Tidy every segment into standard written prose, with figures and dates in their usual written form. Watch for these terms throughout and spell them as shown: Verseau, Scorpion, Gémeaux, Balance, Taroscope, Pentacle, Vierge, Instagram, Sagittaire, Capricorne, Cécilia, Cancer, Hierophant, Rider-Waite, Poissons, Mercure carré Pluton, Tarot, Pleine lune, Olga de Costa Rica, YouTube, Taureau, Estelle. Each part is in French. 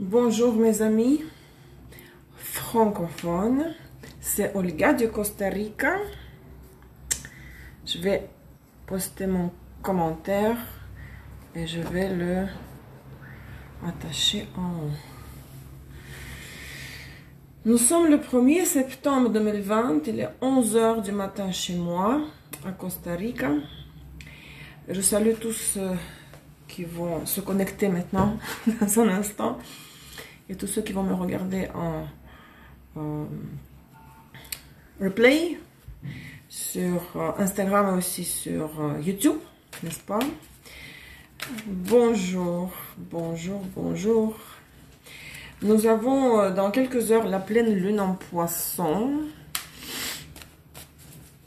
Bonjour mes amis francophones, c'est Olga de Costa Rica. Je vais poster mon commentaire et je vais le attacher en haut. Nous sommes le 1er septembre 2020, il est 11 h du matin chez moi à Costa Rica. Je salue tous ceux qui vont se connecter maintenant dans un instant. Et tous ceux qui vont me regarder en replay sur Instagram et aussi sur YouTube, n'est-ce pas? Bonjour, bonjour, bonjour. Nous avons dans quelques heures la pleine lune en Poissons.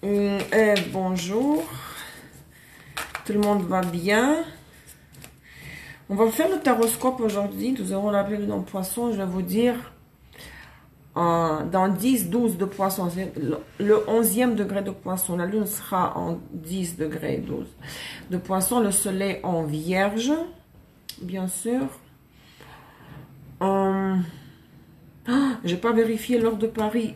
Et bonjour. Tout le monde va bien? On va faire le taroscope aujourd'hui. Nous avons la pleine lune en Poissons. Je vais vous dire, dans 10-12 de Poissons, le 11e degré de Poissons. La lune sera en 10 degrés 12 de Poissons. Le soleil en Vierge, bien sûr. J'ai pas vérifié l'heure de Paris.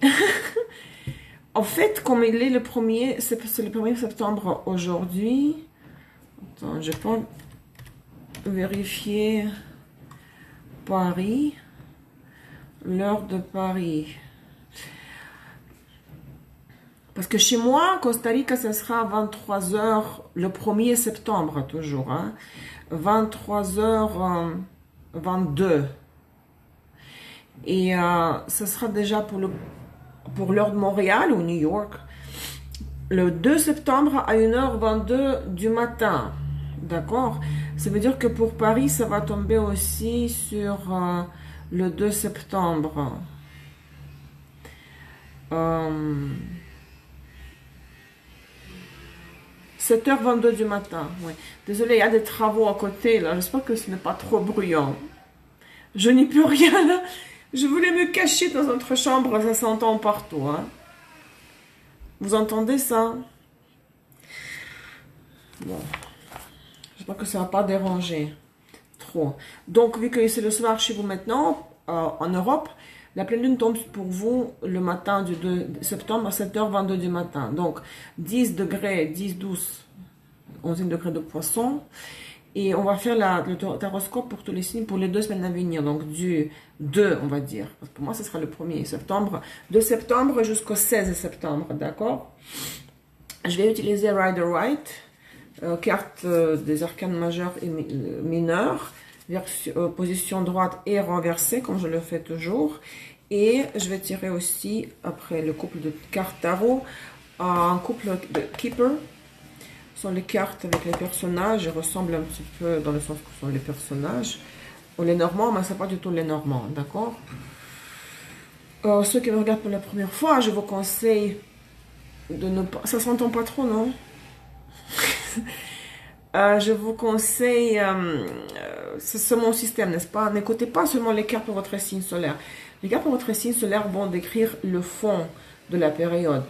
En fait, comme il est le 1er, c'est le 1er septembre aujourd'hui. Attends, je pense. Vérifier Paris, l'heure de Paris. Parce que chez moi, Costa Rica, ce sera 23 h le 1er septembre, toujours. Hein? 23 h 22. Et ce sera déjà pour l'heure de Montréal ou New York, le 2 septembre à 1 h 22 du matin. D'accord? Ça veut dire que pour Paris, ça va tomber aussi sur le 2 septembre. – 7 h 22 du matin, oui. Désolée, il y a des travaux à côté, là. J'espère que ce n'est pas trop bruyant. Je n'y peux rien, là. Je voulais me cacher dans notre chambre, ça s'entend partout, hein. Vous entendez ça? Bon. J'espère que ça ne va pas déranger trop. Donc, vu que c'est le soir chez vous maintenant, en Europe, la pleine lune tombe pour vous le matin du 2 septembre à 7 h 22 du matin. Donc, 10 degrés, 10, 12, 11 degrés de Poissons. Et on va faire le taroscope pour tous les signes pour les 2 semaines à venir. Donc, du 2, on va dire. Parce que pour moi, ce sera le 1er septembre. 2 septembre jusqu'au 16 septembre, d'accord? Je vais utiliser Rider-Waite. Carte des arcanes majeurs et mineurs, position droite et renversée, comme je le fais toujours. Et je vais tirer aussi, après le couple de cartes tarot, un couple de keeper. Ce sont les cartes avec les personnages, ils ressemblent un petit peu dans le sens que ce sont les personnages. Ou les Normands, mais ce n'est pas du tout les Normands, d'accord? Ceux qui me regardent pour la première fois, je vous conseille de ne pas... Ça s'entend pas trop, non? Je vous conseille, c'est mon système, n'est-ce pas? N'écoutez pas seulement les cartes pour votre signe solaire. Les cartes pour votre signe solaire vont décrire le fond de la période,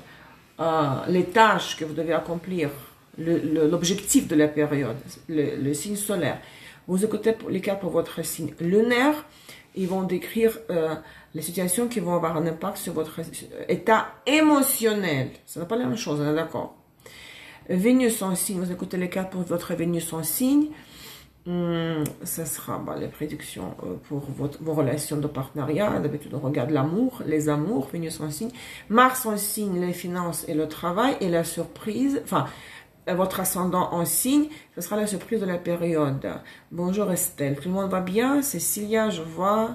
les tâches que vous devez accomplir, l'objectif de la période, le signe solaire. Vous écoutez les cartes pour votre signe lunaire, ils vont décrire les situations qui vont avoir un impact sur votre état émotionnel. Ça n'est pas la même chose, on est d'accord? Vénus en signe, vous écoutez les cartes pour votre Vénus en signe. Ça sera les prédictions pour vos relations de partenariat. D'habitude, on regarde l'amour, les amours, Vénus en signe. Mars en signe, les finances et le travail. Et la surprise, enfin, votre ascendant en signe, ce sera la surprise de la période. Bonjour Estelle, tout le monde va bien? Cécilia, je vois.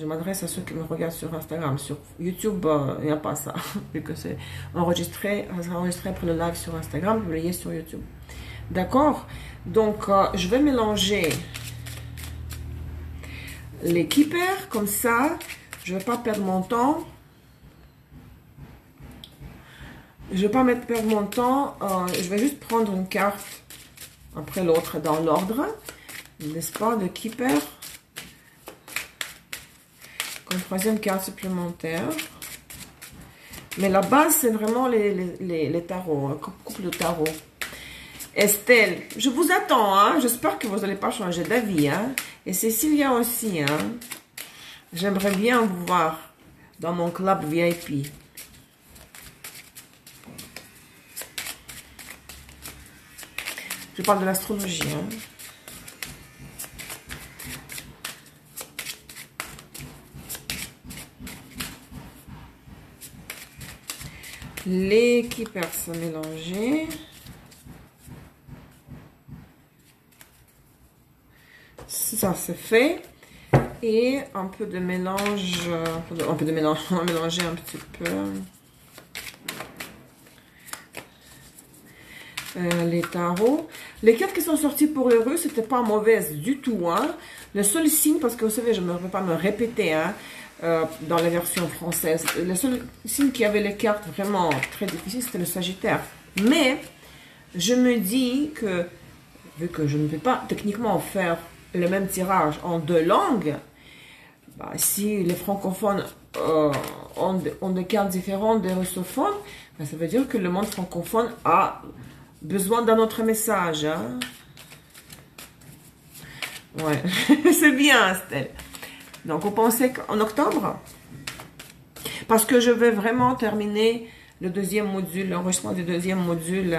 Je m'adresse à ceux qui me regardent sur Instagram. Sur YouTube, il n'y a pas ça. Vu que c'est enregistré, ça sera enregistré après le live sur Instagram, publié sur YouTube. D'accord? Donc, je vais mélanger les keepers, comme ça, je ne vais pas perdre mon temps. Je ne vais pas perdre mon temps. Je vais juste prendre une carte après l'autre dans l'ordre. N'est-ce pas? Le keeper. Une troisième carte supplémentaire. Mais la base, c'est vraiment les tarots, le couple de tarots. Estelle, je vous attends, hein? J'espère que vous n'allez pas changer d'avis. Hein? Et Cécilia aussi, hein. J'aimerais bien vous voir dans mon club VIP. Je parle de l'astrologie, hein. Les Vierges sont mélangés. Ça c'est fait. Et un peu de mélange. Un peu de mélange. On va mélanger un petit peu. Les tarots. Les cartes qui sont sorties pour les rues, c'était pas mauvaise du tout. Hein. Le seul signe, parce que vous savez, je ne peux pas me répéter. Hein. Dans la version française, le seul signe qui avait les cartes vraiment très difficiles, c'était le Sagittaire. Mais, je me dis que, vu que je ne peux pas techniquement faire le même tirage en deux langues, bah, si les francophones ont des cartes différentes des russophones, bah, ça veut dire que le monde francophone a besoin d'un autre message. Hein? Ouais, c'est bien, Estelle. Donc, on pensait qu'en octobre, parce que je vais vraiment terminer le deuxième module, l'enregistrement du deuxième module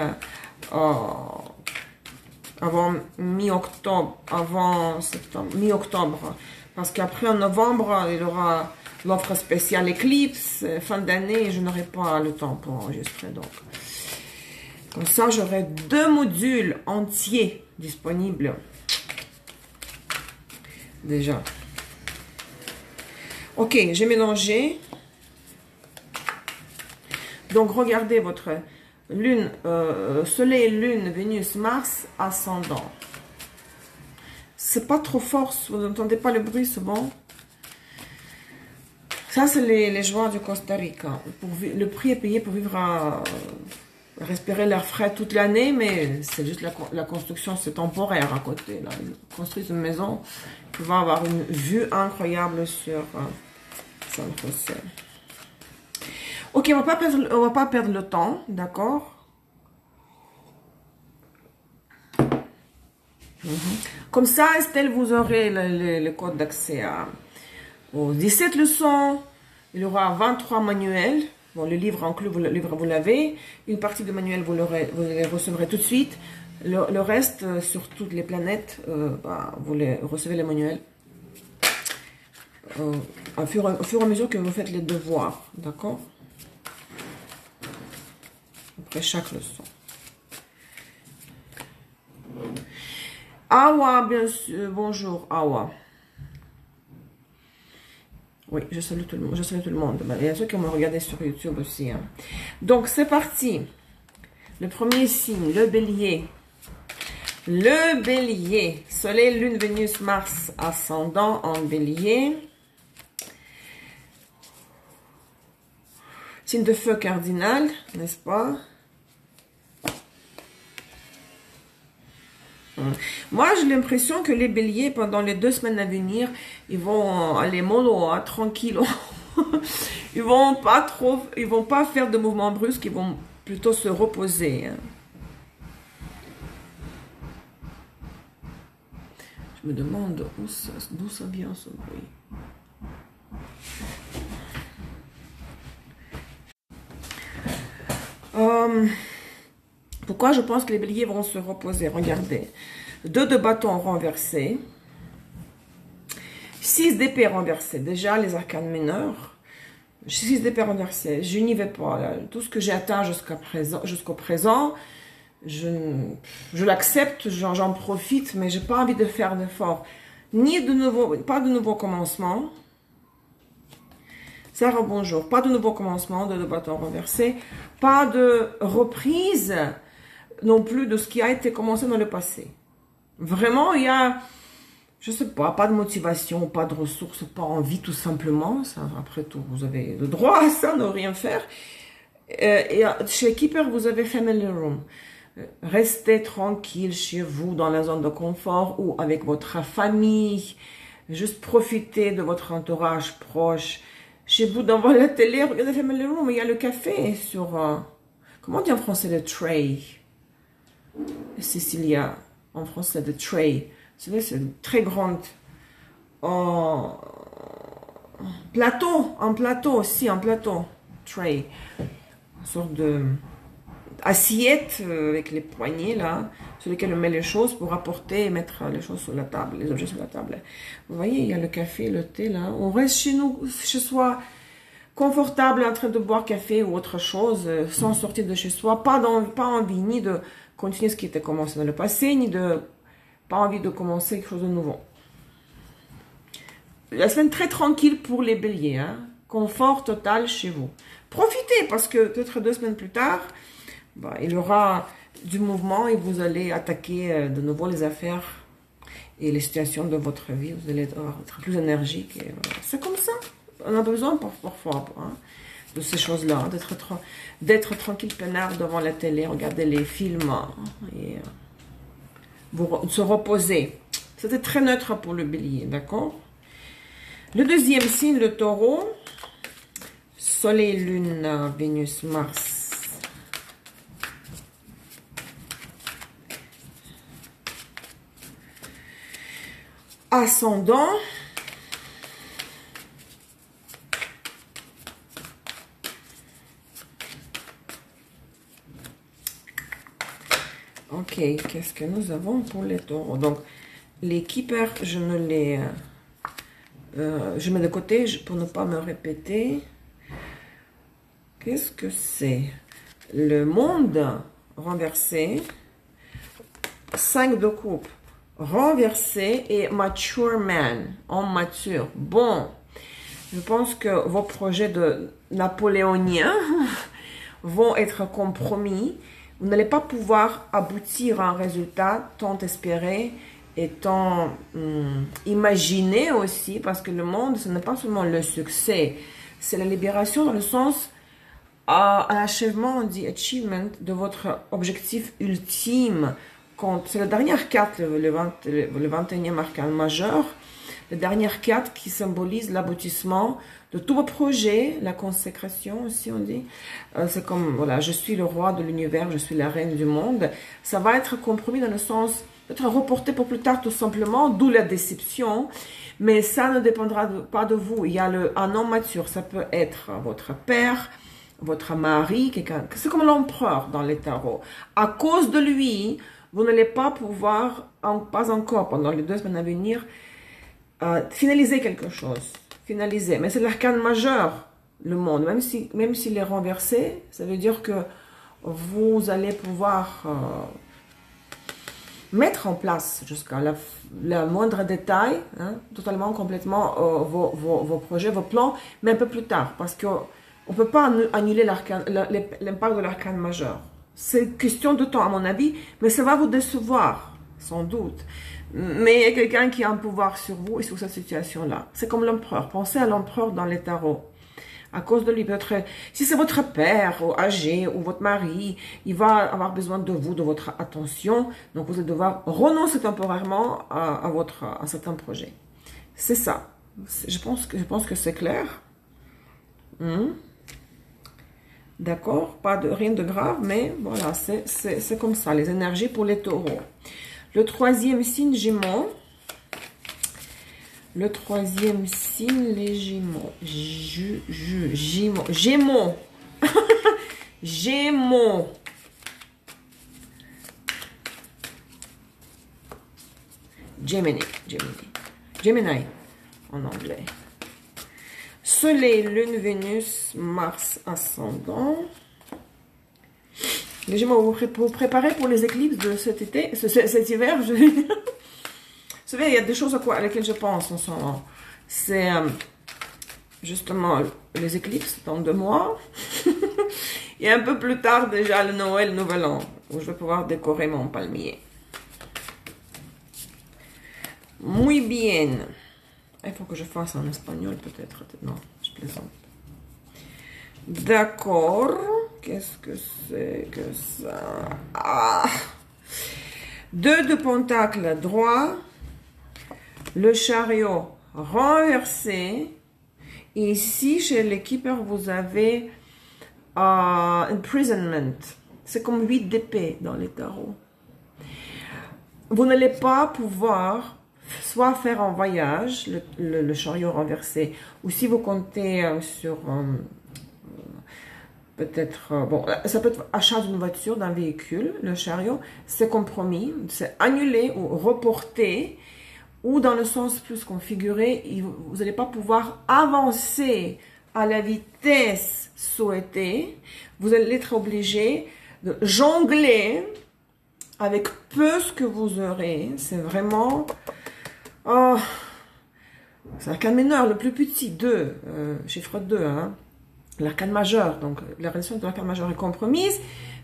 avant mi-octobre, avant septembre, mi-octobre. Parce qu'après, en novembre, il y aura l'offre spéciale Eclipse, fin d'année, je n'aurai pas le temps pour enregistrer. Donc, comme ça, j'aurai deux modules entiers disponibles déjà. Ok, j'ai mélangé. Donc, regardez votre lune, soleil, lune, Vénus, Mars, ascendant. C'est pas trop fort, vous n'entendez pas le bruit souvent. Ça, c'est les joies du Costa Rica. Le prix est payé pour vivre à respirer l'air frais toute l'année, mais c'est juste la construction, c'est temporaire à côté. Là. Construire une maison, tu vas avoir une vue incroyable sur... Ok, on va pas perdre le temps, d'accord? Comme ça, Estelle, vous aurez le code d'accès aux 17 leçons. Il y aura 23 manuels. Bon, le livre inclus, le livre vous l'avez. Une partie du manuel, vous les recevrez tout de suite. Le reste, sur toutes les planètes, bah, vous les recevez les manuels. Au fur et à mesure que vous faites les devoirs, d'accord? Après chaque leçon. Awa, bien sûr. Bonjour, Awa. Oui, je salue tout le monde. Je salue tout le monde. Il y a ceux qui m'ont regardé sur YouTube aussi. Hein. Donc, c'est parti. Le premier signe, le bélier. Le bélier. Soleil, lune, Vénus, Mars, ascendant en bélier. Signe de feu cardinal, n'est-ce pas? Moi, j'ai l'impression que les béliers, pendant les 2 semaines à venir, ils vont aller mollo, hein, tranquille. Ils vont pas faire de mouvements brusques, ils vont plutôt se reposer. Hein. Je me demande d'où ça vient ce bruit. Pourquoi je pense que les béliers vont se reposer? Regardez. 2 de bâton renversés. 6 d'épée renversée. Déjà, les arcanes mineures. 6 d'épée renversée. Je n'y vais pas. Là. Tout ce que j'ai atteint jusqu'au présent, je l'accepte, j'en profite, mais j'ai pas envie de faire d'efforts. Pas de nouveau commencement. Sarah, bonjour. Pas de nouveau commencement, 2 de bâton renversé. Pas de reprise non plus de ce qui a été commencé dans le passé. Vraiment, il y a, je sais pas de motivation, pas de ressources, pas envie tout simplement. Ça, après tout, vous avez le droit à ça, ne rien faire. Et chez Keeper, vous avez Family Room. Restez tranquille chez vous, dans la zone de confort ou avec votre famille. Juste profitez de votre entourage proche. Chez vous, devant la télé, regardez Family Room, il y a le café sur... comment on dit en français le tray? Cécilia, en français le tray. C'est une très grande en plateau, tray, une sorte de assiette avec les poignées là, sur lesquelles on met les choses pour apporter et mettre les choses sur la table, les objets sur la table. Vous voyez, il y a le café, le thé là. On reste chez nous, chez soi, confortable, en train de boire café ou autre chose, sans sortir de chez soi, pas envie ni de continuer ce qui était commencé dans le passé, ni de pas envie de commencer quelque chose de nouveau. La semaine très tranquille pour les béliers, hein? Confort total chez vous. Profitez parce que peut-être 2 semaines plus tard, bah, il y aura du mouvement et vous allez attaquer de nouveau les affaires et les situations de votre vie. Vous allez être plus énergique. Voilà. C'est comme ça. On a besoin parfois hein, de ces choses-là, d'être tranquille, peinard devant la télé, regarder les films hein, et se reposer. C'était très neutre pour le bélier, d'accord? Le deuxième signe, le taureau, soleil, lune, Vénus, Mars. Ascendant. Ok, qu'est-ce que nous avons pour les taureaux? Donc, les keepers, je mets de côté pour ne pas me répéter. Qu'est-ce que c'est? Le monde renversé, 5 de coupe, renversé et mature man, homme mature. Bon, je pense que vos projets de napoléonien vont être compromis. Vous n'allez pas pouvoir aboutir à un résultat tant espéré, étant imaginé aussi, parce que le monde, ce n'est pas seulement le succès, c'est la libération dans le sens à l'achèvement, on dit achievement, de votre objectif ultime. C'est la dernière carte, le 21e arcane majeur, la dernière carte qui symbolise l'aboutissement de tous vos projets, la consécration aussi on dit. C'est comme, voilà, je suis le roi de l'univers, je suis la reine du monde. Ça va être compromis dans le sens être reporté pour plus tard tout simplement, d'où la déception, mais ça ne dépendra pas de vous. Il y a un homme mature, ça peut être votre père, votre mari, quelqu'un, c'est comme l'empereur dans les tarots. À cause de lui, vous n'allez pas pouvoir, pas encore pendant les 2 semaines à venir, finaliser quelque chose, finaliser. Mais c'est l'arcane majeur, le monde, même s'il est renversé, ça veut dire que vous allez pouvoir... mettre en place jusqu'à la moindre détail, hein, totalement, complètement, vos projets, vos plans, mais un peu plus tard, parce qu'on ne peut pas annuler l'impact de l'arcane majeur. C'est question de temps, à mon avis, mais ça va vous décevoir, sans doute. Mais il y a quelqu'un qui a un pouvoir sur vous et sur cette situation-là. C'est comme l'empereur. Pensez à l'empereur dans les tarots. À cause de lui, peut-être, si c'est votre père, ou âgé, ou votre mari, il va avoir besoin de vous, de votre attention. Donc, vous allez devoir renoncer temporairement à certains projets. C'est ça. Je pense que c'est clair. D'accord? Rien de grave, mais voilà, c'est comme ça, les énergies pour les taureaux. Le troisième signe, Gémeaux. Le troisième signe, les Gémeaux. Gémeaux. Gémeaux. Gemini. En anglais. Soleil, lune, Vénus, Mars, ascendant. Les Gémeaux, vous préparez pour les éclipses de cet hiver, je veux dire. Vous savez, il y a des choses à laquelle je pense en ce moment. C'est justement les éclipses dans 2 mois. Et un peu plus tard déjà le Noël, le Nouvel An, où je vais pouvoir décorer mon palmier. Muy bien. Il faut que je fasse en espagnol peut-être. Non, je plaisante. D'accord. Qu'est-ce que c'est que ça? Ah! 2 de Pentacle droit. Le chariot renversé. Et ici, chez les keepers, vous avez imprisonment. C'est comme 8 d'épée dans les tarots. Vous n'allez pas pouvoir soit faire un voyage, le chariot renversé, ou si vous comptez sur peut-être, bon, ça peut être achat d'une voiture, d'un véhicule, le chariot, c'est compromis, c'est annulé ou reporté, ou dans le sens plus configuré, vous n'allez pas pouvoir avancer à la vitesse souhaitée, vous allez être obligé de jongler avec peu ce que vous aurez, c'est vraiment, oh, c'est l'arcane mineur, le plus petit, 2, chiffre 2, hein, l'arcane majeur, donc la relation de l'arcane majeur est compromise,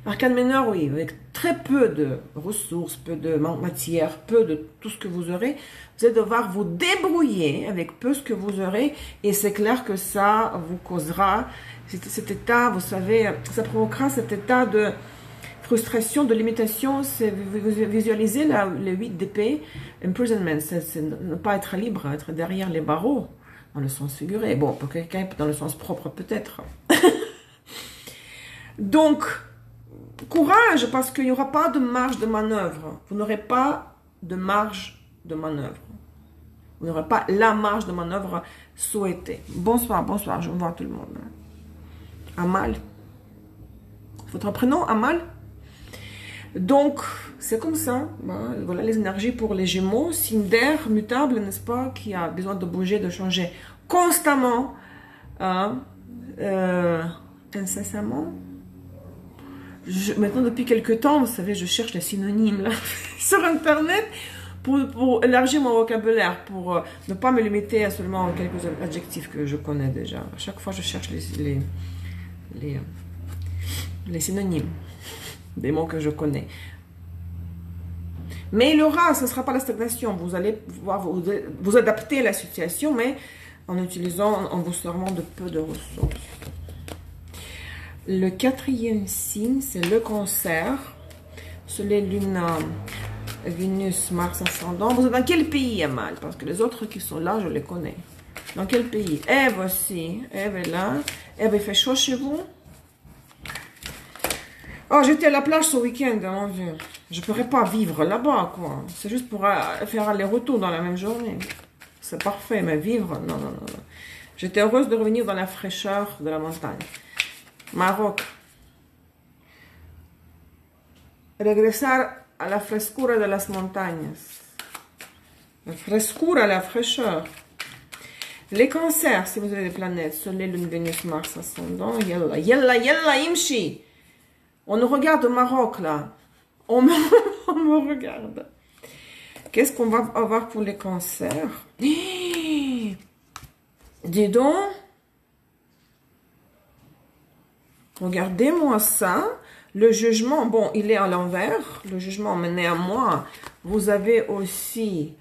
l'arcane mineur, oui, avec très peu de ressources, peu de matière, peu de tout ce que vous aurez, vous allez devoir vous débrouiller avec peu ce que vous aurez, et c'est clair que ça vous causera cet état, vous savez, ça provoquera cet état de frustration, de limitation, vous visualisez les 8 d'épée, imprisonment, c'est ne pas être libre, être derrière les barreaux, dans le sens figuré, bon, pour quelqu'un dans le sens propre peut-être. Donc, courage, parce qu'il n'y aura pas de marge de manœuvre, vous n'aurez pas de marge de manœuvre, vous n'aurez pas la marge de manœuvre souhaitée. Bonsoir, bonsoir, je vois tout le monde. Amal, votre prénom, Amal? Donc, c'est comme ça. Voilà les énergies pour les Gémeaux. Signe d'air mutable, n'est-ce pas, qui a besoin de bouger, de changer constamment, hein, incessamment. Maintenant, depuis quelques temps, vous savez, je cherche les synonymes là, sur Internet pour élargir mon vocabulaire, pour ne pas me limiter à seulement quelques adjectifs que je connais déjà. À chaque fois, je cherche les synonymes des mots que je connais. Mais il y aura, ce ne sera pas la stagnation. Vous allez pouvoir vous adapter à la situation, mais en utilisant, en vous servant de peu de ressources. Le quatrième signe, c'est le Cancer. Soleil, Lune, Vénus, Mars, Ascendant. Vous êtes dans quel pays, Amal? Parce que les autres qui sont là, je les connais. Dans quel pays? Ève aussi. Ève est là. Ève, il fait chaud chez vous? Oh, j'étais à la plage ce week-end, hein, je ne pourrais pas vivre là-bas, quoi. C'est juste pour faire aller-retour dans la même journée. C'est parfait, mais vivre, non, non, non. J'étais heureuse de revenir dans la fraîcheur de la montagne. Maroc. Regresar a la frescura de las montañas. La frescura, la fraîcheur. Les Cancers, si vous avez des planètes, Soleil, Lune, Vénus, Mars, Ascendant, yalla, yalla, yalla, imshi. On nous regarde au Maroc, là. On me regarde. Qu'est-ce qu'on va avoir pour les Cancers? Dis donc. Regardez-moi ça. Le jugement, bon, il est à l'envers. Le jugement mené à moi. Vous avez aussi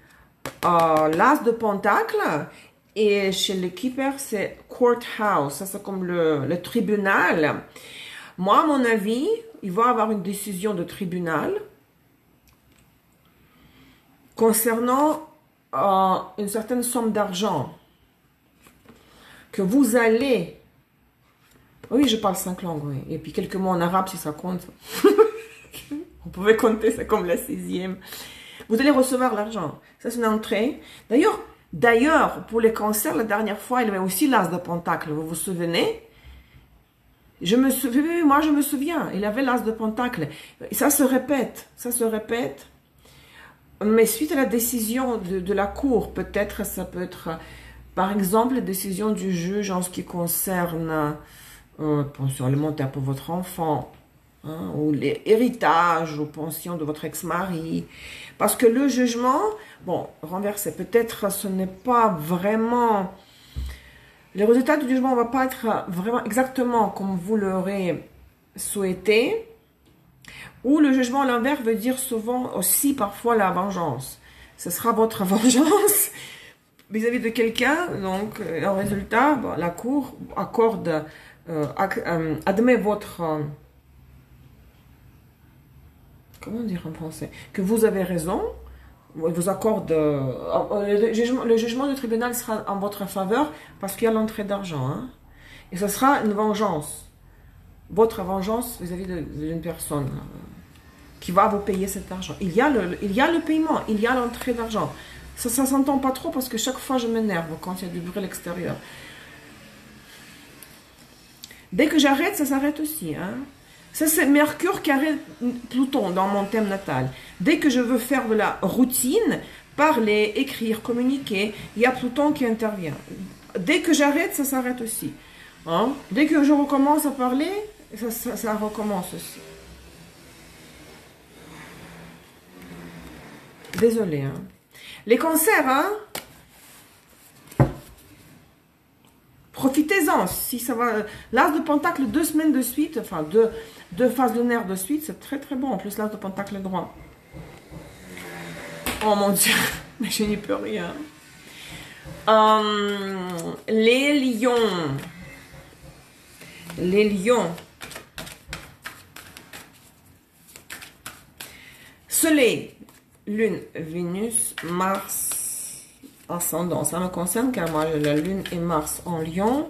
l'as de Pentacle. Et chez le Keeper, c'est Courthouse. Ça, c'est comme le tribunal. Moi, à mon avis, il va y avoir une décision de tribunal concernant une certaine somme d'argent que vous allez... Oui, je parle 5 langues, oui. Et puis quelques mots en arabe, si ça compte. Vous pouvez compter, c'est comme la 6e. Vous allez recevoir l'argent. Ça, c'est une entrée. D'ailleurs, pour les Cancers, la dernière fois, il y avait aussi l'as de Pentacle. Vous vous souvenez? Moi je me souviens, il avait l'as de Pentacle. Ça se répète. Mais suite à la décision de la cour, peut-être ça peut être, par exemple, la décision du juge en ce qui concerne pension alimentaire pour votre enfant, hein, ou les héritages ou pension de votre ex-mari. Parce que le jugement, bon, renversé, peut-être ce n'est pas vraiment... Le résultat du jugement ne va pas être vraiment exactement comme vous l'aurez souhaité. Ou le jugement à l'inverse veut dire souvent aussi parfois la vengeance. Ce sera votre vengeance vis-à-vis de quelqu'un. Donc, en résultat, la cour accorde, admet votre... comment dire en français? Que vous avez raison. Vous accorde, le jugement du tribunal sera en votre faveur parce qu'il y a l'entrée d'argent. Hein? Et ce sera une vengeance. Votre vengeance vis-à-vis d'une personne qui va vous payer cet argent. Il y a le paiement, il y a l'entrée d'argent. Ça ne s'entend pas trop parce que chaque fois je m'énerve quand il y a du bruit à l'extérieur. Dès que j'arrête, ça s'arrête aussi. Hein? Ça, c'est Mercure carré Pluton dans mon thème natal. Dès que je veux faire de la routine, parler, écrire, communiquer, il y a Pluton qui intervient. Dès que j'arrête, ça s'arrête aussi. Hein? Dès que je recommence à parler, ça recommence aussi. Désolée. Hein? Les cancers, hein? Profitez-en, si ça va. L'as de pentacle 2 semaines de suite, enfin deux phases lunaires de suite, c'est très très bon. En plus, l'as de pentacle droit. Oh mon Dieu, mais je n'y peux rien. Les lions. Les lions. Soleil, lune, Vénus, Mars. Ascendant, ça me concerne car moi j'ai la lune et Mars en Lion,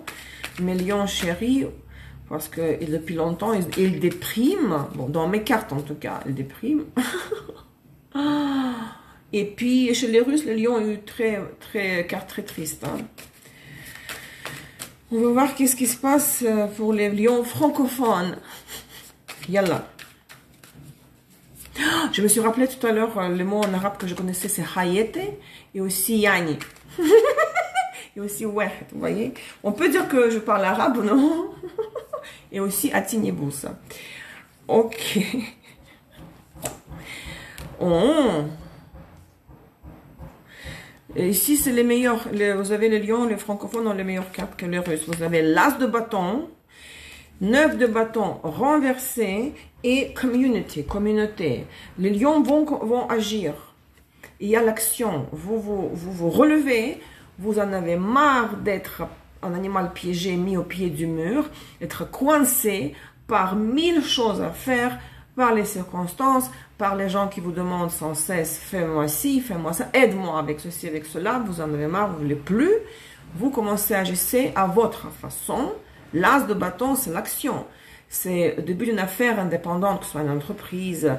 mais Lion chéri, parce que depuis longtemps il déprime, bon, dans mes cartes en tout cas, il déprime. Et puis chez les Russes, le Lion est très triste. Hein. On va voir qu'est-ce qui se passe pour les Lions francophones. Yallah. Je me suis rappelé tout à l'heure les mots en arabe que je connaissais, c'est hayete et aussi yani. Et aussi ouais, vous voyez. On peut dire que je parle arabe, non? Et aussi atinebous. Ok. Oh. Et ici, c'est les meilleurs. Vous avez les lions, les francophones ont les meilleures cartes que les russes. Vous avez l'as de bâton. 9 de bâton renversé et community, communauté. Les lions vont agir. Il y a l'action. Vous relevez, vous en avez marre d'être un animal piégé, mis au pied du mur, être coincé par 1000 choses à faire, par les circonstances, par les gens qui vous demandent sans cesse, fais-moi ci, fais-moi ça, aide-moi avec ceci, avec cela, vous en avez marre, vous ne voulez plus. Vous commencez à agir à votre façon. L'as de bâton, c'est l'action. C'est le début d'une affaire indépendante, que ce soit une entreprise,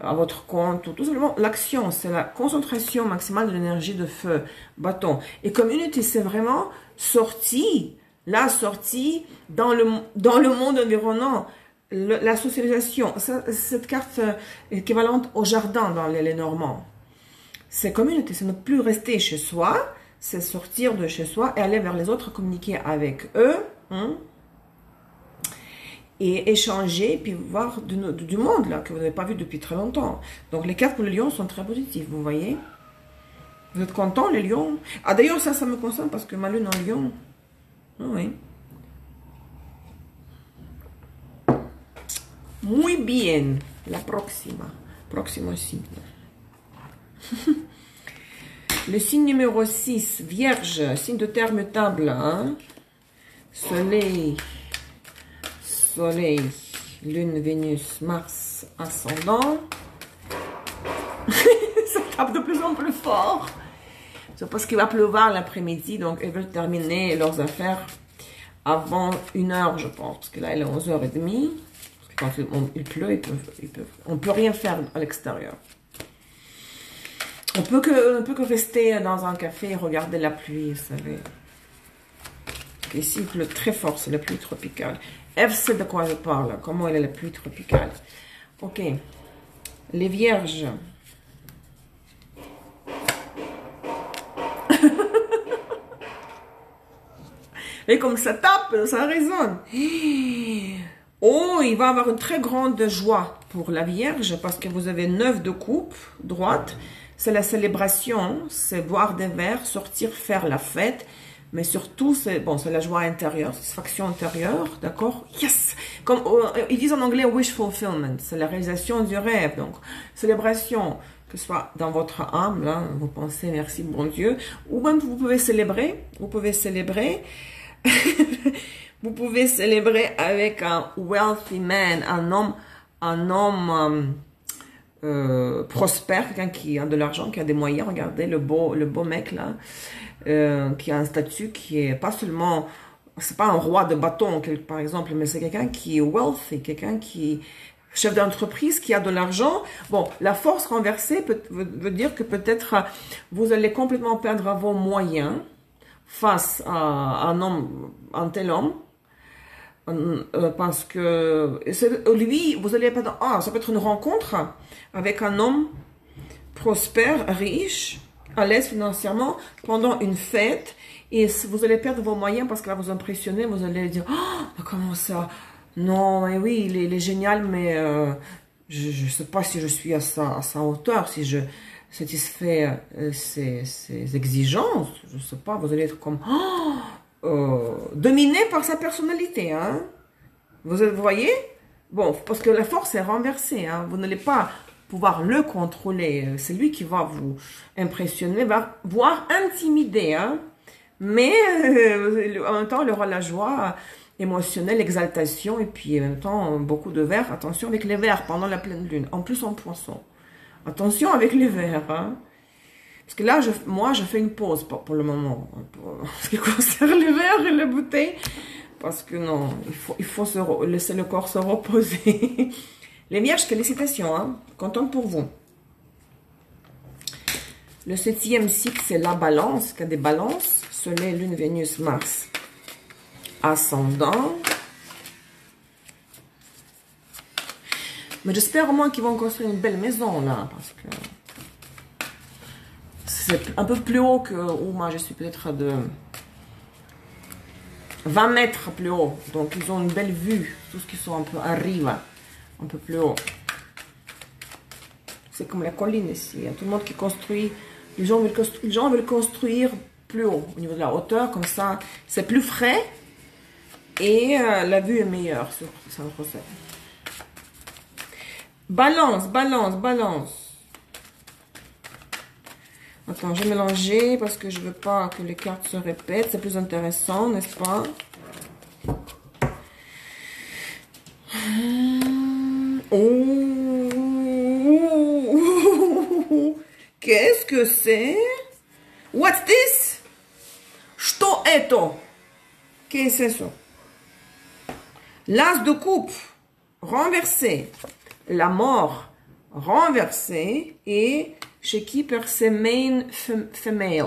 à votre compte, ou tout simplement l'action. C'est la concentration maximale de l'énergie de feu, bâton. Et community, c'est vraiment sortie, la sortie dans le monde environnant, la socialisation. Cette carte est équivalente au jardin dans les Normands. C'est community, c'est ne plus rester chez soi, c'est sortir de chez soi et aller vers les autres, communiquer avec eux. Hein? Et échanger, puis voir du monde là que vous n'avez pas vu depuis très longtemps. Donc les cartes pour le lion sont très positives, vous voyez. Vous êtes contents les lions? Ah d'ailleurs ça me concerne parce que ma lune en lion. Oui. Muy bien. La proxima. Proxima signe. Le signe numéro 6, Vierge, signe de terre mutable. Hein? Soleil, lune, Vénus, Mars, ascendant. Ça tape de plus en plus fort. C'est parce qu'il va pleuvoir l'après-midi, donc elles veulent terminer leurs affaires avant 1 heure, je pense. Parce que là, il est 11h30. Parce que quand il pleut, on ne peut rien faire à l'extérieur. On peut que rester dans un café et regarder la pluie, vous savez. Ici, il pleut très fort, c'est la pluie tropicale. Ève sait de quoi je parle, comment elle est la pluie tropicale. Ok. Les vierges. Et comme ça tape, ça résonne. Oh, il va avoir une très grande joie pour la vierge parce que vous avez 9 de coupe droite. C'est la célébration, c'est boire des verres, sortir, faire la fête. Mais surtout, c'est bon, c'est la joie intérieure, satisfaction intérieure, d'accord? Yes! Comme ils disent en anglais, wish fulfillment, c'est la réalisation du rêve. Donc, célébration, que ce soit dans votre âme, là, vous pensez merci, bon Dieu, ou même vous pouvez célébrer, vous pouvez célébrer avec un wealthy man, un homme prospère, quelqu'un qui a de l'argent, qui a des moyens. Regardez le beau mec là. Qui a un statut qui est pas seulement, c'est pas un roi de bâton par exemple, mais c'est quelqu'un qui est wealthy, quelqu'un qui chef d'entreprise qui a de l'argent. Bon, la force renversée veut dire que peut-être vous allez complètement perdre vos moyens face à un homme, un tel homme. Parce que lui, vous allez perdre... Ah, ça peut être une rencontre avec un homme prospère, riche, à l'aise financièrement, pendant une fête. Et vous allez perdre vos moyens parce que là, vous impressionnez, vous allez dire, oh, comment ça? Non, mais oui, il est génial, mais je ne sais pas si je suis à sa hauteur, si je satisfais ses exigences. Je ne sais pas, vous allez être comme dominé par sa personnalité. Hein? Vous voyez? Bon, parce que la force est renversée. Hein? Vous n'allez pas pouvoir le contrôler. C'est lui qui va vous impressionner, voire intimider. Hein? Mais en même temps, il aura la joie émotionnelle, exaltation, et puis en même temps, beaucoup de vers. Attention avec les vers pendant la pleine lune. En plus, en poisson. Attention avec les vers. Hein. Parce que là, moi, je fais une pause pour le moment. Pour ce qui concerne les vers et les bouteilles. Parce que non, il faut laisser le corps se reposer. Les vierges, félicitations. Hein. Contente pour vous. Le 7e cycle, c'est la balance, qui a des balances. Soleil, lune, Vénus, Mars. Ascendant. Mais j'espère au moins qu'ils vont construire une belle maison là, parce que c'est un peu plus haut que où moi je suis, peut-être de 20 mètres plus haut. Donc ils ont une belle vue, tous ceux qui sont un peu à rive, un peu plus haut. C'est comme la colline ici, il y a tout le monde qui construit, les gens veulent construire plus haut, au niveau de la hauteur, comme ça c'est plus frais. Et la vue est meilleure sur Saint Joseph. Balance, balance, balance. Attends, je vais mélanger parce que je ne veux pas que les cartes se répètent. C'est plus intéressant, n'est-ce pas? Oh. Qu'est-ce que c'est? What's this? Что это? Qu'est-ce que c'est ça? L'as de coupe renversé, la mort renversée, et chez qui percé main femelle.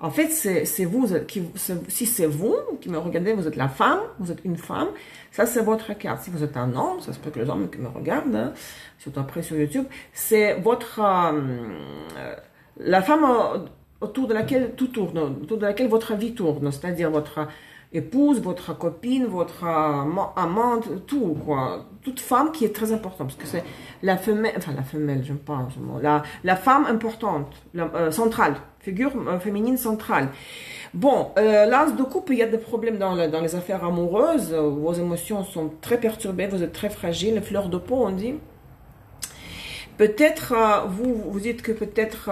En fait, c'est vous qui, si c'est vous qui me regardez, vous êtes la femme, vous êtes une femme, ça c'est votre carte. Si vous êtes un homme, ça se peut que les hommes qui me regardent, hein, surtout après sur YouTube, c'est votre la femme autour de laquelle tout tourne, autour de laquelle votre vie tourne, c'est-à-dire votre épouse, votre copine, votre amante, tout quoi. Toute femme qui est très importante, parce que c'est la femelle, enfin la femelle, j'aime pas ce mot, la femme importante, centrale, figure féminine centrale. Bon, l'as de coupe, il y a des problèmes dans les affaires amoureuses, vos émotions sont très perturbées, vous êtes très fragile, fleur de peau on dit. Peut-être, vous dites que peut-être...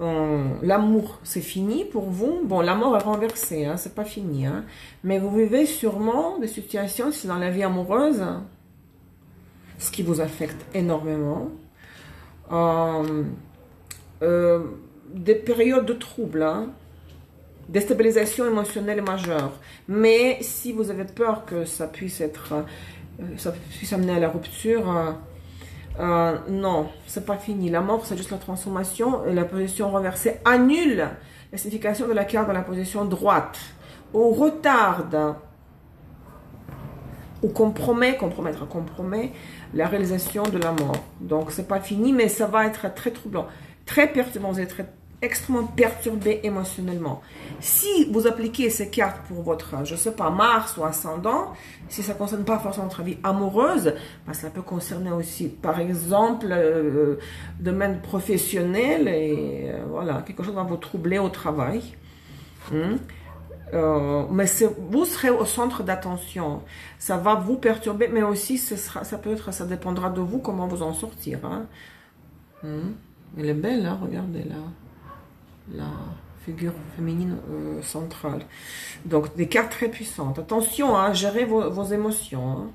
l'amour c'est fini pour vous. Bon, l'amour est renversé, hein, c'est pas fini, hein, mais vous vivez sûrement des situations, c'est dans la vie amoureuse, hein, ce qui vous affecte énormément, des périodes de troubles, hein, déstabilisation émotionnelle majeure. Mais si vous avez peur que ça puisse amener à la rupture, non, c'est pas fini. La mort, c'est juste la transformation. Et la position renversée annule la signification de la carte dans la position droite. Ou retarde, ou compromet la réalisation de la mort. Donc, c'est pas fini, mais ça va être très troublant, très perturbant. Vous allez être extrêmement perturbé émotionnellement. Si vous appliquez ces cartes pour votre, je sais pas, Mars ou Ascendant, si ça ne concerne pas forcément votre vie amoureuse, ben ça peut concerner aussi, par exemple, domaine professionnel, et voilà, quelque chose va vous troubler au travail. Mais vous serez au centre d'attention. Ça va vous perturber, mais aussi, ça dépendra de vous, comment vous en sortir. Hein. Elle est belle, hein, regardez là. La figure féminine centrale. Donc, des cartes très puissantes. Attention, hein, gérez vos émotions. Hein.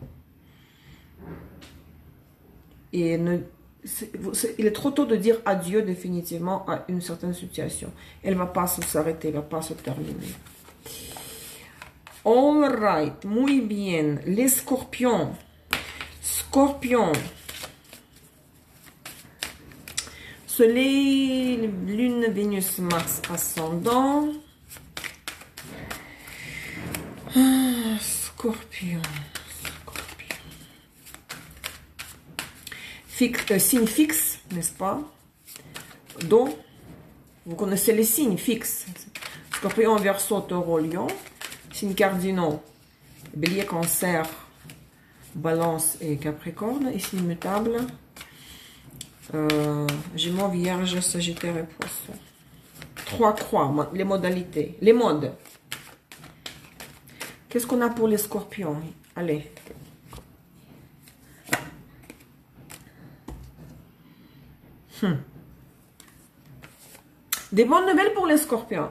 Et il est trop tôt de dire adieu définitivement à une certaine situation. Elle ne va pas s'arrêter, elle ne va pas se terminer. All right, muy bien. Les scorpions. Scorpion. Soleil, Lune, Vénus, Mars, Ascendant. Ah, Scorpion. Signe fixe, n'est-ce pas? Donc, vous connaissez les signes fixes. Scorpion, Verseau, Taureau, Lion. Signes cardinaux, Bélier, Cancer, Balance et Capricorne. Et signes mutables, Gémeaux, Vierge, Sagittaire et Poissons. Trois croix, les modalités, les modes. Qu'est-ce qu'on a pour les scorpions? Allez. Des bonnes nouvelles pour les scorpions.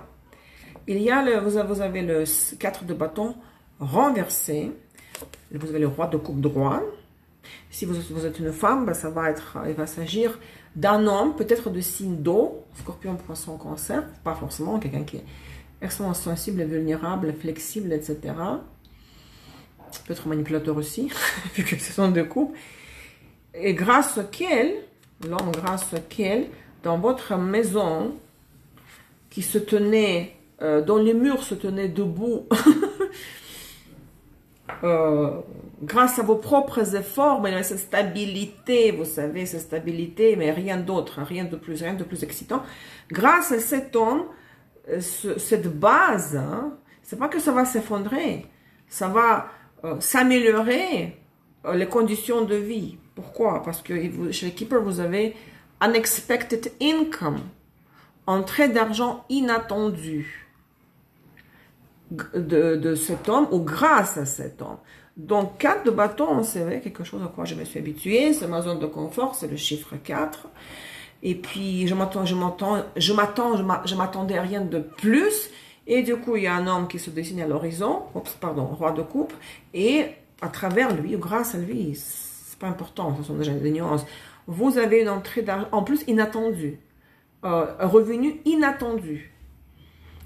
Il y a le, vous avez le 4 de bâton renversé. Vous avez le roi de coupe droit. Si vous êtes une femme, ben ça va être, il va s'agir d'un homme, peut-être de signe d'eau, scorpion, poisson, cancer. Pas forcément quelqu'un qui est extrêmement sensible, vulnérable, flexible, etc. Peut-être manipulateur aussi, vu que ce sont deux coupes. Et grâce auquel, l'homme grâce auquel, dans votre maison, qui se tenait, dont les murs se tenaient debout, grâce à vos propres efforts, mais cette stabilité, vous savez, cette stabilité, mais rien d'autre, rien de plus excitant. Grâce à cet homme, cette base, hein, c'est pas que ça va s'effondrer, ça va s'améliorer les conditions de vie. Pourquoi? Parce que chez Keeper, vous avez unexpected income, entrée d'argent inattendue de cet homme ou grâce à cet homme. Donc, 4 de bâton, c'est vrai, quelque chose à quoi je me suis habituée. C'est ma zone de confort, c'est le chiffre 4. Et puis, je m'attendais à rien de plus. Et du coup, il y a un homme qui se dessine à l'horizon. Oups, pardon, roi de coupe. Et à travers lui, ou grâce à lui, pas important, ce sont déjà des nuances. Vous avez une entrée d'argent, en plus inattendue, un revenu inattendu.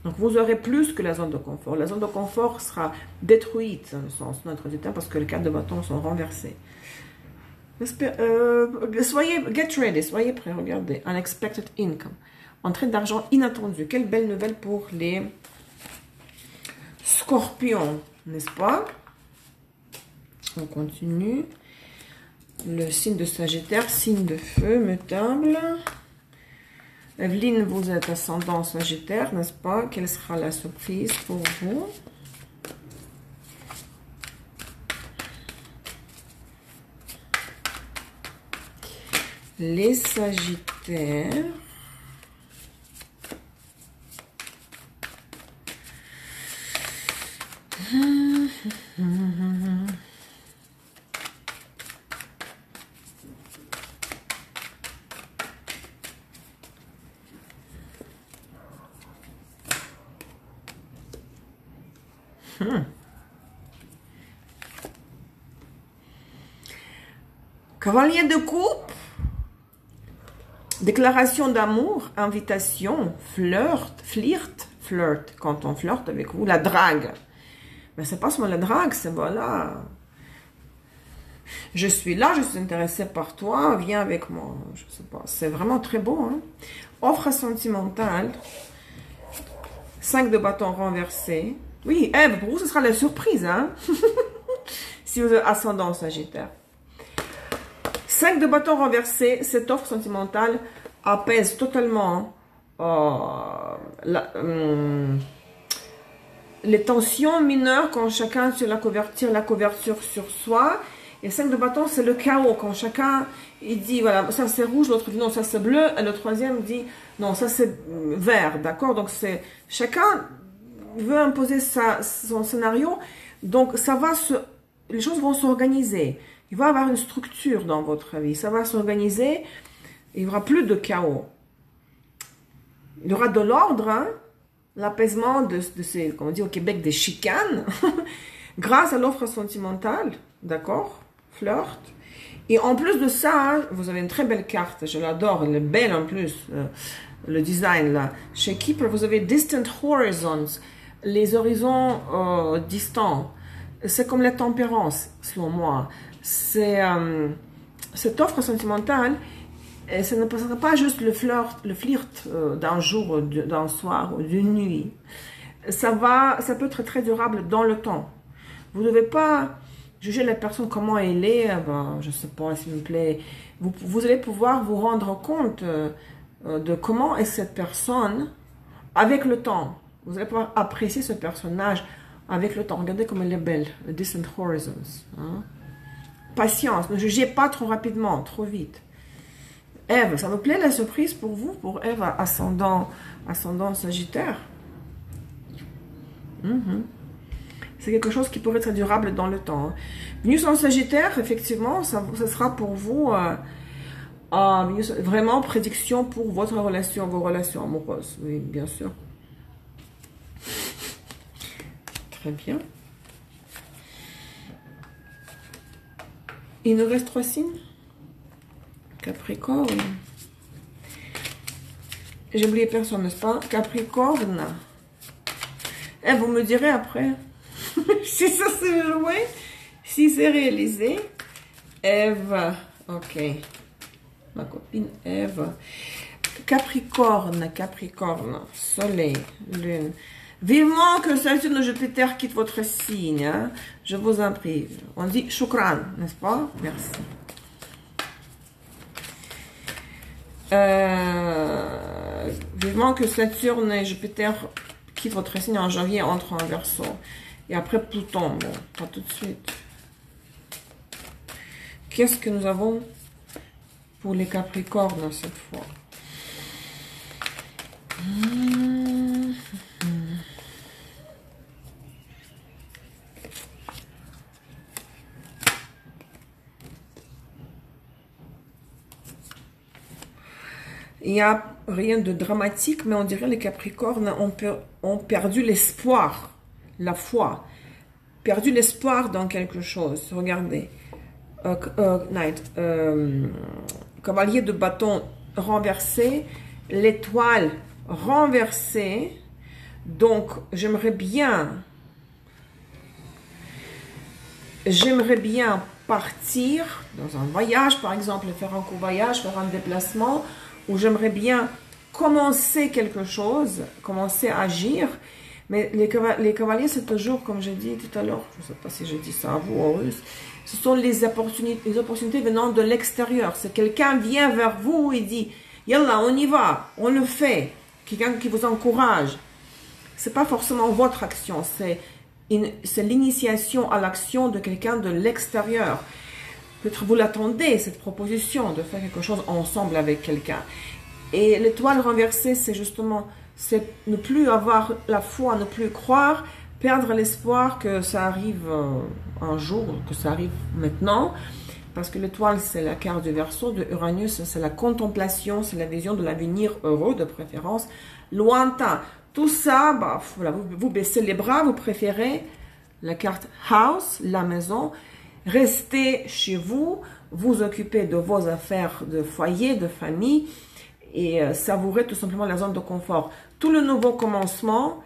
Donc vous aurez plus que la zone de confort. La zone de confort sera détruite, dans le sens notre état, parce que les cartes de bâton sont renversées. Get ready, soyez prêts, regardez. Unexpected income. Entrée d'argent inattendue. Quelle belle nouvelle pour les scorpions, n'est-ce pas? On continue. Le signe de Sagittaire, signe de feu, mutable. Evelyne, vous êtes ascendant Sagittaire, n'est-ce pas? Quelle sera la surprise pour vous? Les Sagittaires. Cavalier de coupe, déclaration d'amour, invitation, flirt, quand on flirte avec vous, la drague. Mais c'est pas seulement la drague, c'est voilà. Je suis là, je suis intéressée par toi, viens avec moi. Je sais pas, c'est vraiment très beau. Hein? Offre sentimentale, 5 de bâton renversé. Oui, Ève, pour vous, ce sera la surprise, hein? Si vous avez ascendant Sagittaire. 5 de bâton renversé, cette offre sentimentale apaise totalement les tensions mineures quand chacun sur la couverture sur soi. Et 5 de bâton, c'est le chaos. Quand chacun, il dit, voilà, ça c'est rouge, l'autre dit, non, ça c'est bleu. Et le troisième dit, non, ça c'est vert, d'accord? Donc, c'est chacun veut imposer son scénario. Donc, ça va les choses vont s'organiser. Il va y avoir une structure dans votre vie. Ça va s'organiser. Il n'y aura plus de chaos. Il y aura de l'ordre, hein? L'apaisement de ces, comme on dit au Québec, des chicanes, grâce à l'offre sentimentale, d'accord? Flirt. Et en plus de ça, vous avez une très belle carte. Je l'adore. Elle est belle en plus. Le design là. Chez Keeper, vous avez Distant Horizons. Les horizons distants. c'est comme la tempérance, selon moi. C'est cette offre sentimentale, et ce ne sera pas juste le flirt d'un jour, d'un soir ou d'une nuit. Ça peut être très durable dans le temps. Vous ne devez pas juger la personne comment elle est, ben, je ne sais pas, s'il vous plaît. Vous allez pouvoir vous rendre compte de comment est cette personne avec le temps. Vous allez pouvoir apprécier ce personnage avec le temps. Regardez comme elle est belle, le Distant Horizons. Hein? Patience, ne jugez pas trop rapidement, trop vite. Ève, ça vous plaît la surprise pour vous, pour Ève, ascendant Sagittaire? C'est quelque chose qui pourrait être durable dans le temps. Venus en Sagittaire, effectivement, ça sera pour vous vraiment prédiction pour votre relation, vos relations amoureuses. Oui, bien sûr. Très bien. Il nous reste 3 signes. Capricorne. J'ai oublié personne, n'est-ce pas? Capricorne. Et vous me direz après si ça s'est joué, si c'est réalisé. Ève, ok. Ma copine Ève. Capricorne, soleil, lune. Vivement que Saturne ou Jupiter quitte votre signe. Hein? Je vous en prie. On dit shukran, n'est-ce pas? Merci. Vivement que Saturne et Jupiter quittent votre signe en janvier, entre en Verseau. Et après Pluton, bon, pas tout de suite. Qu'est-ce que nous avons pour les Capricornes cette fois? Il n'y a rien de dramatique, mais on dirait que les Capricornes ont perdu l'espoir, la foi. Perdu l'espoir dans quelque chose. Regardez. Knight. Cavalier de bâton renversé. L'étoile renversée. Donc, j'aimerais bien partir dans un voyage, par exemple, faire un court voyage, faire un déplacement, où j'aimerais bien commencer quelque chose, commencer à agir. Mais les cavaliers, c'est toujours, comme j'ai dit tout à l'heure, je ne sais pas si j'ai dit ça à vous en russe, ce sont les opportunités venant de l'extérieur. C'est quelqu'un vient vers vous et dit, yallah, on y va, on le fait. Quelqu'un qui vous encourage. Ce n'est pas forcément votre action, c'est l'initiation à l'action de quelqu'un de l'extérieur. Peut-être vous l'attendez, cette proposition de faire quelque chose ensemble avec quelqu'un. Et l'étoile renversée, c'est justement ne plus avoir la foi, ne plus croire, perdre l'espoir que ça arrive un jour, que ça arrive maintenant. Parce que l'étoile, c'est la carte du Verseau, de Uranus, c'est la contemplation, c'est la vision de l'avenir heureux, de préférence, lointain. Tout ça, bah, voilà, vous baissez les bras, vous préférez la carte House, la maison. Restez chez vous, vous occupez de vos affaires de foyer, de famille et savourez tout simplement la zone de confort. Tout le nouveau commencement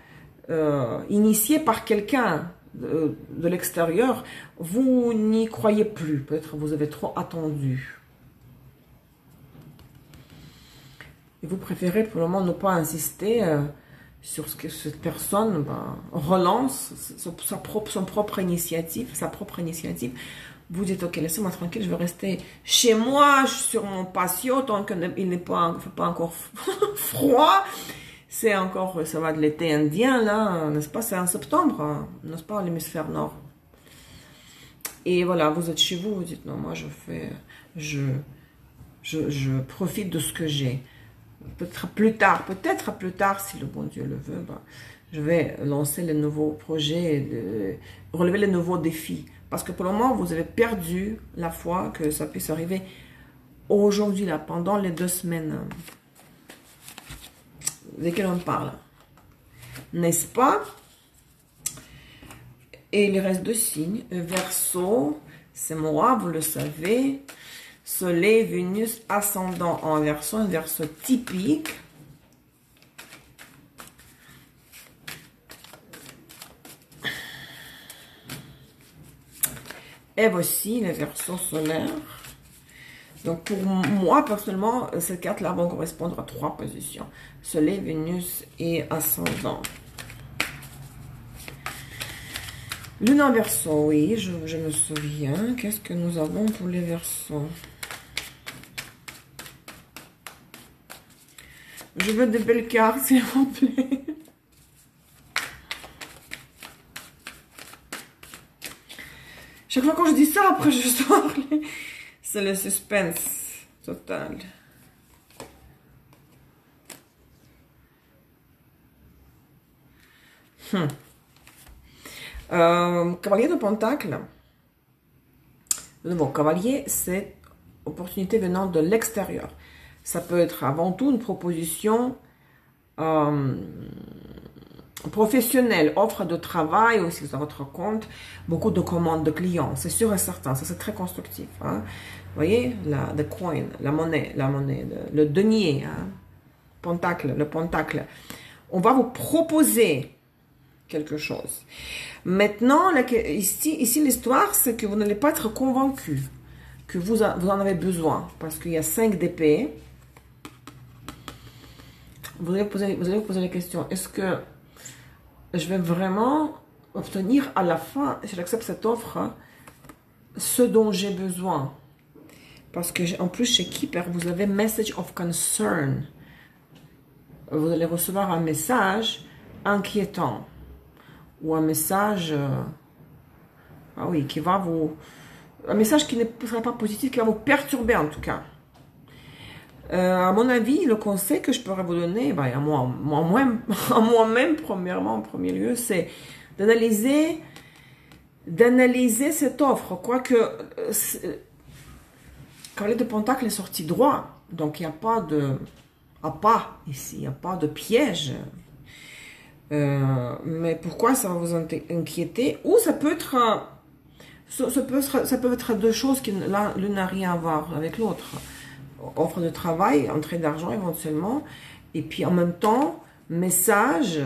initié par quelqu'un de l'extérieur, vous n'y croyez plus. Peut-être vous avez trop attendu. Et vous préférez pour le moment ne pas insister sur ce que cette personne relance, sa propre initiative. Vous dites, ok, laissez-moi tranquille, je vais rester chez moi, sur mon patio, tant qu'il n'est pas encore froid. C'est encore, ça va de l'été indien, là, n'est-ce pas? C'est en septembre, hein, n'est-ce pas, l'hémisphère nord. Et voilà, vous êtes chez vous, vous dites, non, moi, je profite de ce que j'ai. Peut-être plus tard, si le bon Dieu le veut, je vais lancer les nouveaux projets, relever les nouveaux défis. Parce que pour le moment, vous avez perdu la foi que ça puisse arriver aujourd'hui, là, pendant les 2 semaines desquelles on parle. N'est-ce pas? Et il reste 2 signes. Verseau, c'est moi, vous le savez. Soleil, Vénus, ascendant en Verseau, un Verseau typique. Ève aussi, le Verseau solaire. Donc pour moi, personnellement, ces cartes-là vont correspondre à 3 positions. Soleil, Vénus et Ascendant. Lune en Verseau, oui, je me souviens. Qu'est-ce que nous avons pour les Verseaux? Je veux de belles cartes, s'il vous plaît. Chaque fois quand je dis ça, après je sors les... C'est le suspense total. Cavalier de Pentacle. De nouveau, cavalier, c'est opportunité venant de l'extérieur. Ça peut être avant tout une proposition professionnelle, offre de travail, ou si vous avez votre compte, beaucoup de commandes de clients, c'est sûr et certain, ça c'est très constructif. Hein? Vous voyez, the coin, la monnaie, le denier, hein? Pentacle, le pentacle. On va vous proposer quelque chose. Maintenant, ici l'histoire, c'est que vous n'allez pas être convaincu que vous en avez besoin, parce qu'il y a 5 d'épée. Vous allez vous poser la question, est-ce que je vais vraiment obtenir à la fin, si j'accepte cette offre, ce dont j'ai besoin? Parce que en plus, chez Keeper, vous avez Message of Concern. Vous allez recevoir un message inquiétant, ou un message qui va vous... Un message qui ne sera pas positif, qui va vous perturber en tout cas. À mon avis, le conseil que je pourrais vous donner, à moi-même, premièrement, en premier lieu, c'est d'analyser cette offre. Quoique, Cavalier de Pentacle est sorti droit, donc il n'y a pas de appât ici, il n'y a pas de piège. Mais pourquoi ça va vous inquiéter? Ou ça peut être... Ça peut être deux choses qui l'une n'a rien à voir avec l'autre. Offre de travail, entrée d'argent éventuellement, et puis en même temps, message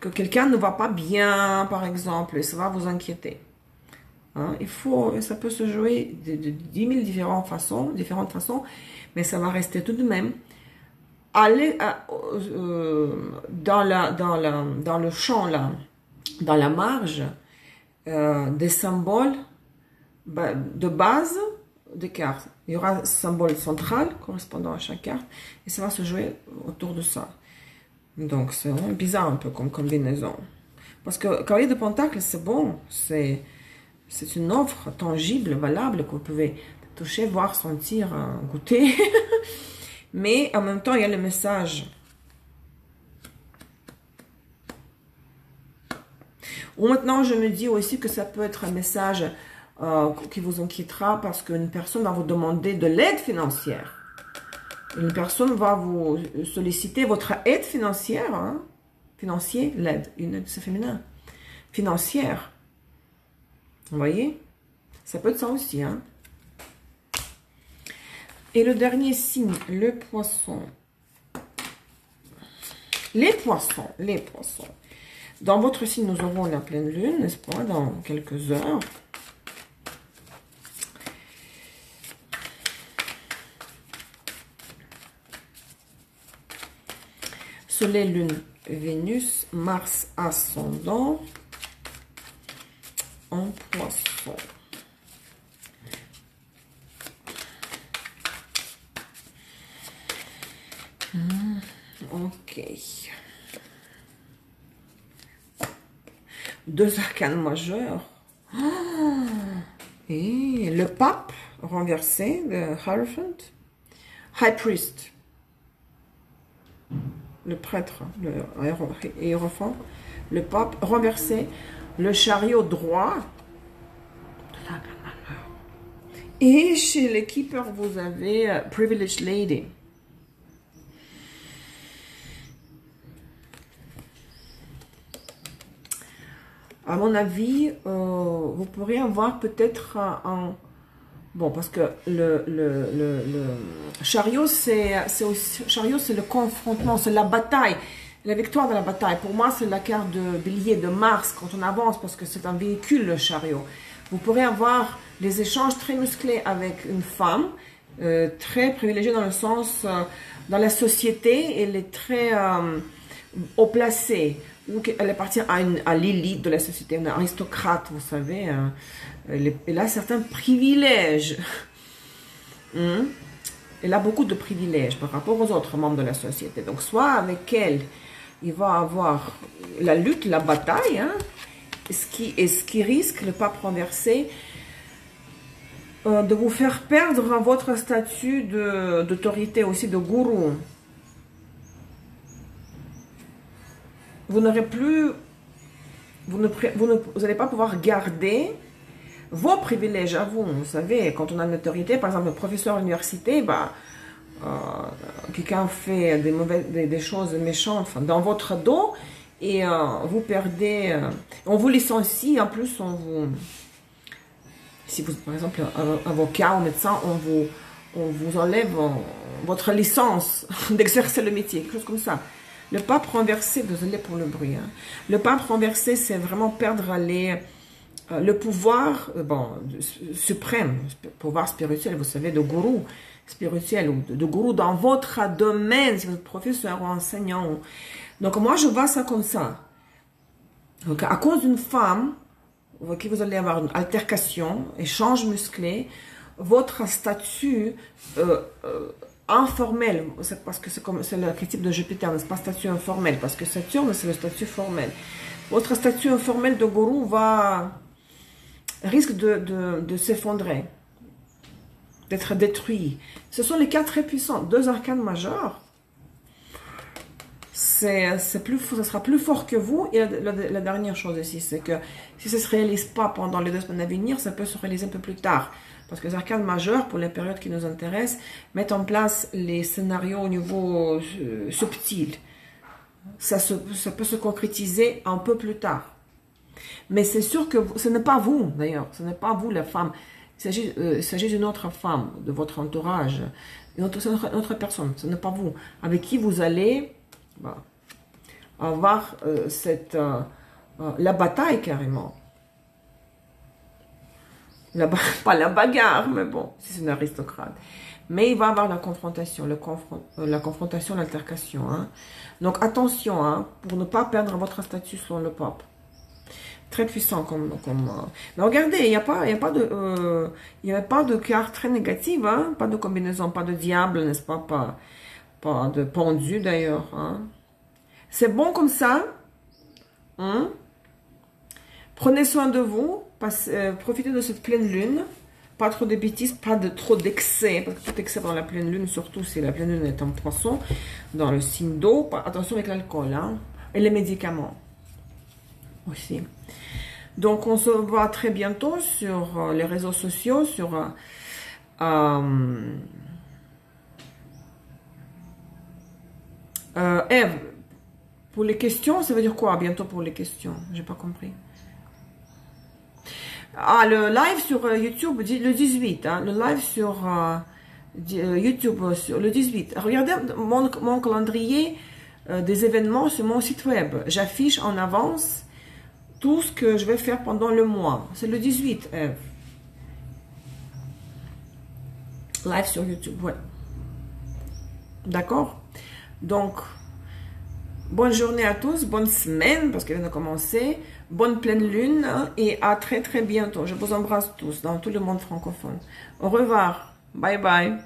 que quelqu'un ne va pas bien, par exemple, et ça va vous inquiéter. Hein? Ça peut se jouer de 10 000 différentes façons, mais ça va rester tout de même. Aller dans la marge, des symboles de base des cartes. Il y aura un symbole central correspondant à chaque carte et ça va se jouer autour de ça. Donc c'est vraiment bizarre un peu comme combinaison. Parce que Cavalier de Pentacle, c'est bon, c'est une offre tangible, valable, que vous pouvez toucher, voir, sentir, goûter. Mais en même temps, il y a le message. Ou maintenant, je me dis aussi que ça peut être un message qui vous inquiétera parce qu'une personne va vous demander de l'aide financière. Une personne va vous solliciter votre aide financière. Hein? Financier, l'aide. Une aide, c'est féminin. Financière. Vous voyez? Ça peut être ça aussi. Hein? Et le dernier signe, le Poisson. Les poissons. Dans votre signe, nous aurons la pleine lune, n'est-ce pas, dans quelques heures. Soleil, lune, Vénus, Mars, ascendant, en poisson. Ok. 2 arcanes majeurs. Et le pape renversé de Hierophant. High Priest. Le prêtre, le Hierophant. Le pape renversé. Le chariot droit. Et chez les Keepers, vous avez Privileged Lady. À mon avis, vous pourriez avoir peut-être un... Bon, parce que le chariot, c'est le confrontement, c'est la bataille, la victoire de la bataille. Pour moi, c'est la carte de Bélier, de Mars, quand on avance, parce que c'est un véhicule, le chariot. Vous pourrez avoir des échanges très musclés avec une femme, très privilégiée dans le sens, dans la société, elle est très haut placée, ou elle appartient à l'élite de la société, une aristocrate, vous savez, elle a certains privilèges. Mmh. Elle a beaucoup de privilèges par rapport aux autres membres de la société. Donc, soit avec elle, il va avoir la lutte, la bataille, hein, ce qui risque le pape renversé de vous faire perdre votre statut d'autorité, aussi de gourou. Vous n'aurez plus, vous n'allez pas pouvoir garder vos privilèges à vous. Vous savez, quand on a une autorité, par exemple, un professeur à l'université, bah, quelqu'un fait des choses méchantes, enfin, dans votre dos, et vous perdez, on vous licencie, en plus, on vous, si vous, par exemple, avocat ou médecin, on vous enlève votre licence d'exercer le métier, quelque chose comme ça. Le pape renversé, désolé pour le bruit, hein. Le pape renversé, c'est vraiment perdre le pouvoir suprême, pouvoir spirituel, vous savez, de gourou spirituel, ou de gourou dans votre domaine, si vous êtes professeur ou enseignant. Donc moi, je vois ça comme ça. Donc à cause d'une femme, qui vous allez avoir une altercation, échange musclé, votre statut informel, parce que c'est l'archétype de Jupiter, n'est-ce pas, statut informel, parce que Saturne, c'est le statut formel. Votre statut informel de gourou risque de s'effondrer, d'être détruit. Ce sont les cas très puissants. Deux arcanes majeurs, ça sera plus fort que vous. Et la dernière chose ici, c'est que si ça ne se réalise pas pendant les 2 semaines à venir, ça peut se réaliser un peu plus tard. Parce que les arcanes majeures, pour les périodes qui nous intéressent, mettent en place les scénarios au niveau subtil. Ça peut se concrétiser un peu plus tard. Mais c'est sûr que ce n'est pas vous, d'ailleurs, ce n'est pas vous la femme. Il s'agit d'une autre femme, de votre entourage, une autre personne, ce n'est pas vous, avec qui vous allez avoir la bataille carrément. Pas la bagarre, mais bon, c'est une aristocrate. Mais il va avoir la confrontation, l'altercation. Hein. Donc attention, hein, pour ne pas perdre votre statut selon le pape. Très puissant comme mais regardez, il n'y avait pas de carte très négative, hein, pas de combinaison, pas de diable, n'est-ce pas, pas de pendu d'ailleurs, hein. C'est bon comme ça, hein. Prenez soin de vous, profitez de cette pleine lune, pas trop de bêtises, pas de trop d'excès, parce que tout excès dans la pleine lune, surtout si la pleine lune est en poisson, dans le signe d'eau, attention avec l'alcool, hein, et les médicaments aussi. Donc on se voit très bientôt sur les réseaux sociaux, sur Ève, pour les questions, ça veut dire quoi bientôt pour les questions? J'ai pas compris. Ah, le live sur YouTube le 18, hein, le live sur YouTube sur le 18. Regardez mon calendrier des événements sur mon site web. J'affiche en avance tout ce que je vais faire pendant le mois. C'est le 18, Ève. Live sur YouTube, ouais. D'accord? Donc, bonne journée à tous, bonne semaine, parce qu'elle vient de commencer, bonne pleine lune, et à très très bientôt. Je vous embrasse tous, dans tout le monde francophone. Au revoir, bye bye.